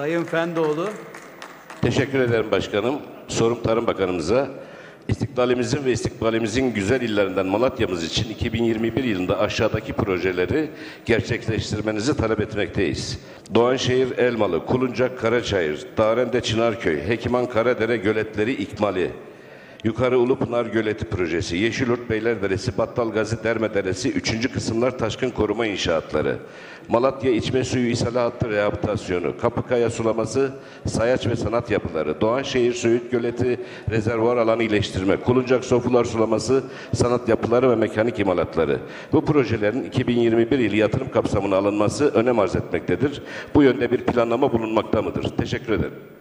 Sayın Fendoğlu. Teşekkür ederim başkanım. Sorum Tarım Bakanımıza. İstiklalimizin ve istikbalimizin güzel illerinden Malatya'mız için 2021 yılında aşağıdaki projeleri gerçekleştirmenizi talep etmekteyiz. Doğanşehir, Elmalı, Kuluncak, Karaçayır, Darende, Çınarköy, Hekimhan, Karadere göletleri ikmali, Yukarı Ulupınar göleti projesi, Yeşilyurt, Beyler Deresi, Battalgazi, Derme Deresi, 3. kısımlar taşkın koruma inşaatları, Malatya içme suyu ishala hattı rehabilitasyonu, Kapıkaya sulaması, sayaç ve sanat yapıları, Doğanşehir, Söğüt göleti, rezervuar alanı iyileştirme, Kuluncak, Sofular sulaması, sanat yapıları ve mekanik imalatları. Bu projelerin 2021 yılı yatırım kapsamına alınması önem arz etmektedir. Bu yönde bir planlama bulunmakta mıdır? Teşekkür ederim.